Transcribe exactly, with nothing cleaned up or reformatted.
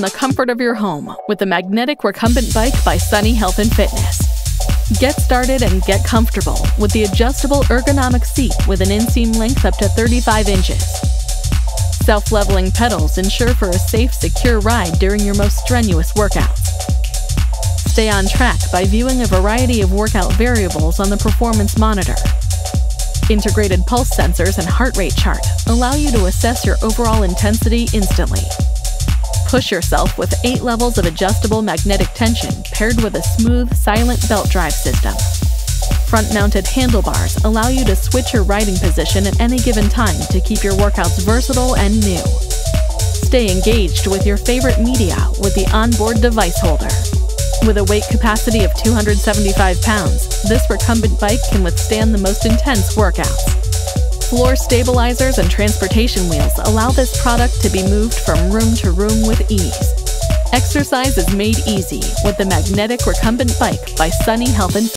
from the comfort of your home with the Magnetic Recumbent Bike by Sunny Health and Fitness. Get started and get comfortable with the adjustable ergonomic seat with an inseam length up to thirty-five inches. Self-leveling pedals ensure for a safe, secure ride during your most strenuous workouts. Stay on track by viewing a variety of workout variables on the performance monitor. Integrated pulse sensors and heart rate chart allow you to assess your overall intensity instantly. Push yourself with eight levels of adjustable magnetic tension paired with a smooth, silent belt drive system. Front-mounted handlebars allow you to switch your riding position at any given time to keep your workouts versatile and new. Stay engaged with your favorite media with the onboard device holder. With a weight capacity of two hundred seventy-five pounds, this recumbent bike can withstand the most intense workouts. Floor stabilizers and transportation wheels allow this product to be moved from room to room with ease. Exercise is made easy with the Magnetic Recumbent Bike by Sunny Health and Fitness.